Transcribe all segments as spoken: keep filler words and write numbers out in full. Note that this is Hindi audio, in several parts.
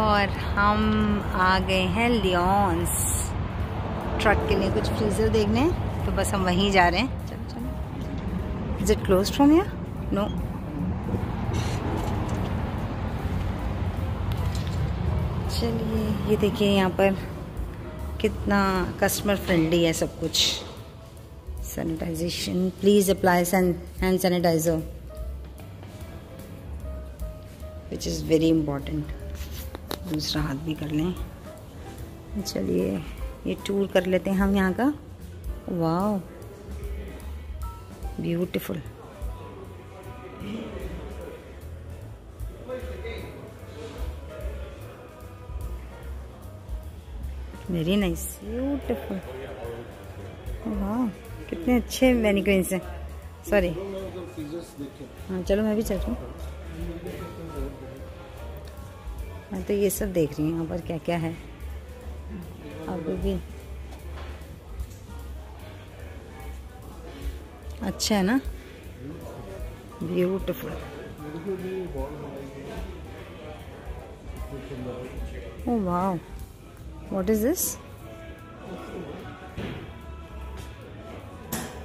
और हम आ गए हैं लियोन्स ट्रक के लिए कुछ फ्रीज़र देखने, तो बस हम वहीं जा रहे हैं। चलो चलो। Is it closed from here? No. चलिए, ये देखिए यहाँ पर कितना कस्टमर फ्रेंडली है सब कुछ। Sanitisation, please apply hand sanitiser which is very important. दूसरा हाथ भी कर लें। चलिए ये टूर कर लेते हैं हम यहाँ का। Wow, beautiful. Very nice, beautiful. वाह, कितने अच्छे मैनिक्विन्स हैं। सॉरी, हाँ चलो मैं भी चलती हूँ। मैं तो ये सब देख रही हूँ यहाँ पर क्या क्या है। अब भी अच्छा है ना, ब्यूटीफुल। ओह वाह, व्हाट इज दिस?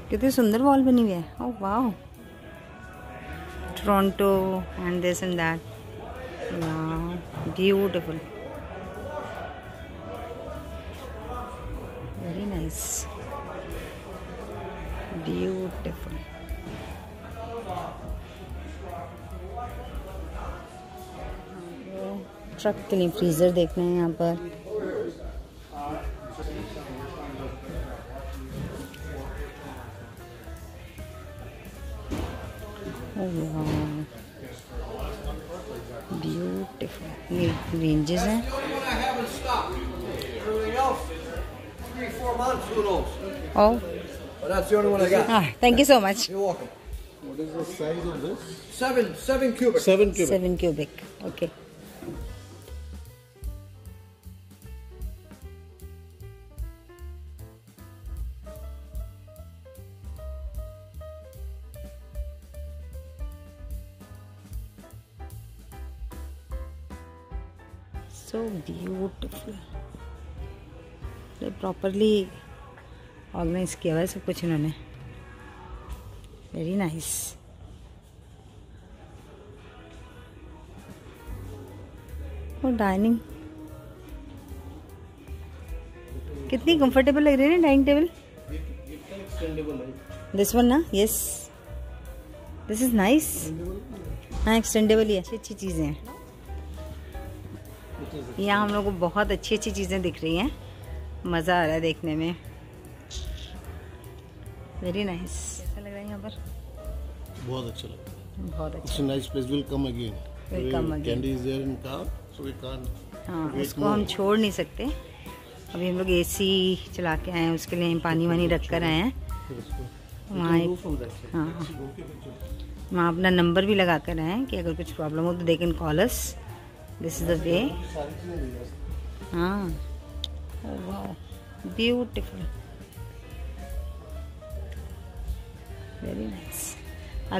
कितनी सुंदर वॉल बनी हुई है। ओह वाह, Toronto and this and that. वाह, beautiful, very nice, beautiful. Truck के लिए फ्रीजर देखना है यहाँ पर। ब्यूटीफुल, ये रेंजेस हैं। Oh, thank you so much. Seven cubic, okay. So beautiful, properly organise किया हुआ है सब कुछ इन्होंने। Very nice. और डाइनिंग कितनी कंफर्टेबल लग रही है ना डाइनिंग टेबल। दिस वन ना, यस, दिस इज नाइस। हाँ, एक्सटेंडेबल ही, अच्छी अच्छी चीज़ें हैं। यहाँ हम लोग को बहुत अच्छी अच्छी चीज़ें दिख रही हैं, मज़ा आ रहा है देखने में। Very nice. कैसा लग रहा है यहाँ पर? बहुत अच्छा लग रहा है, बहुत अच्छा। Nice place, will come again, will come again. Candy is there in car, so we can't, हाँ इसको हम छोड़ नहीं सकते। अभी हम लोग एसी चला के आए हैं, उसके लिए पानी वानी रख कर आए हैं। वहाँ हाँ वहाँ अपना नंबर भी लगा कर आए हैं कि अगर कुछ प्रॉब्लम हो तो they can call us. This is the way. हाँ, oh wow, beautiful, very nice.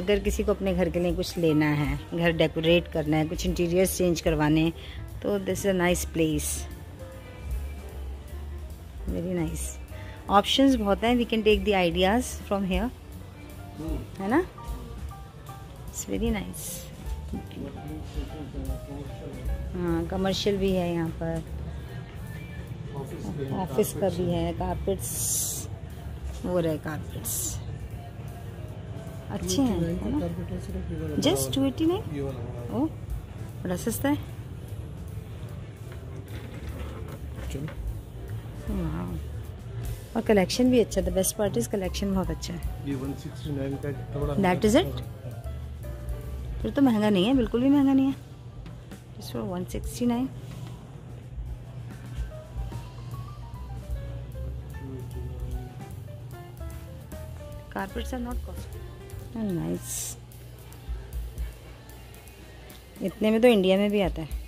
अगर किसी को अपने घर के लिए कुछ लेना है, घर डेकोरेट करना है, कुछ इंटीरियर्स चेंज करवाने, तो this is a nice place, very nice. Options बहुत हैं, we can take the ideas from here, है ना? It's very nice. हाँ, कमर्शियल भी है यहाँ पर, ऑफिस का भी है। कारपेट्स, वो रहे कारपेट्स, अच्छे हैं। Just two eighty nine o, बड़ा सस्ता है। और कलेक्शन भी अच्छा था। बेस्ट पार्ट इज कलेक्शन बहुत अच्छा है। That is it. फिर तो महंगा नहीं है, बिल्कुल भी महंगा नहीं है। इस पर one sixty nine. Carpets are not costly. Nice, इतने में तो इंडिया में भी आता है।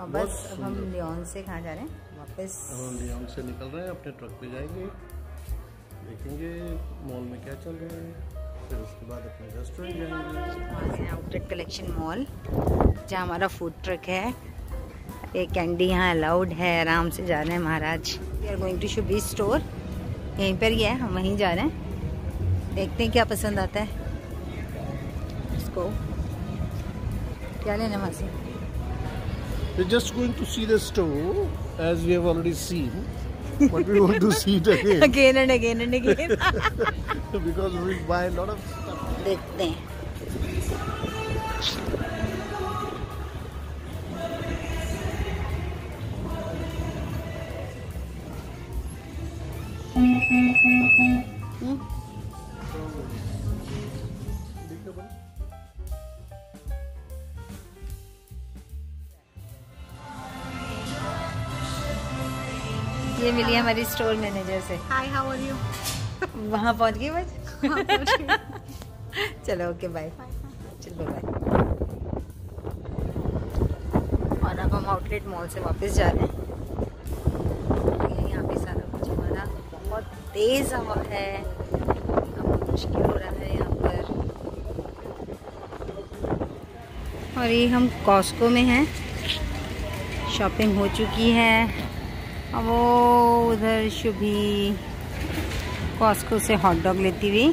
और बस अब हम लियोन से कहाँ जा रहे हैं वापस। अब हम लियोन से निकल रहे हैं, अपने ट्रक पे जाएंगे, देखेंगे मॉल में क्या चल रहा है, फिर उसके बाद अपने रेस्टोरेंट जाएंगे। आउटलेट कलेक्शन मॉल जहाँ हमारा फूड ट्रक है, ये कैंडी यहाँ अलाउड है, आराम से जा रहे हैं महाराज। We are going to Shubhi store, यहीं पर ही है, हम वहीं जा रहे हैं, देखते हैं क्या पसंद आता है उसको। क्या लेना वहाँ से? We're just going to see the store as we have already seen, but we want to see it again, again and again and again, because we buy a lot of stuff. देखते हैं। ये मिली हमारी स्टोर मैनेजर से। Hi, how are you? वहाँ पहुँच गई बस। चलो ओके, बाय। चलो बाय। और अब हम आउटलेट मॉल से वापस जा रहे हैं। तेज हवा है, बहुत मुश्किल हो रहा है यहाँ पर। और ये हम कॉस्को में हैं, शॉपिंग हो चुकी है। अब वो उधर शुभी कॉस्को से हॉट डॉग लेती हुई।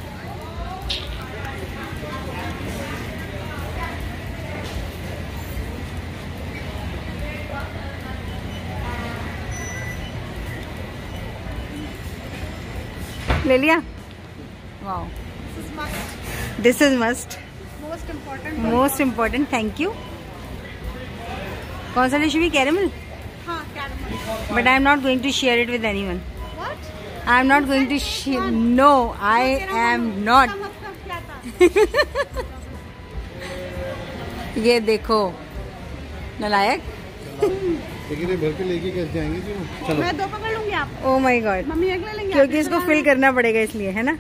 ले लिया? Wow, this is must, most important, most important. Thank you. कौन सा ले शुभी? कैरेमल? हाँ, caramel. But I am not going to share it with anyone. What? I am not going to share. No, I am not. ये देखो नालायक। लेकिन ये भर के लेके कैसे जाएंगे जी? चलो मैं दो पकड़ लूंगी आप। ओह माय गॉड, मम्मी अगला लेंगे क्योंकि इसको फिल करना पड़ेगा, इसलिए है ना।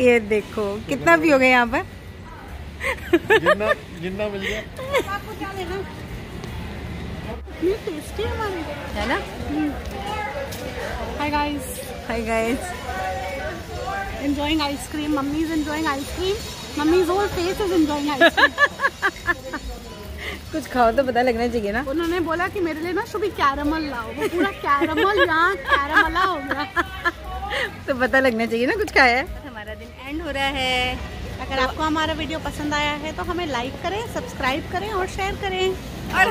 ये देखो कितना भी हो गया यहाँ पर, जिन्ना जिन्ना मिल गया। आपको क्या लेना है ना? Hi guys, hi guys. Enjoying ice cream, mummy is enjoying ice cream. Mummy whole face is enjoying ice cream. कुछ खाओ तो पता लगना चाहिए ना। उन्होंने बोला कि मेरे लिए ना शुभी कैरेमल लाओ, वो पूरा कैरेमल यहाँ कैरेमला हो गया। तो पता लगना चाहिए ना कुछ खाया है। हमारा दिन एंड हो रहा है। अगर तो आपको हमारा वीडियो पसंद आया है तो हमें लाइक करें, सब्सक्राइब करें और शेयर करें और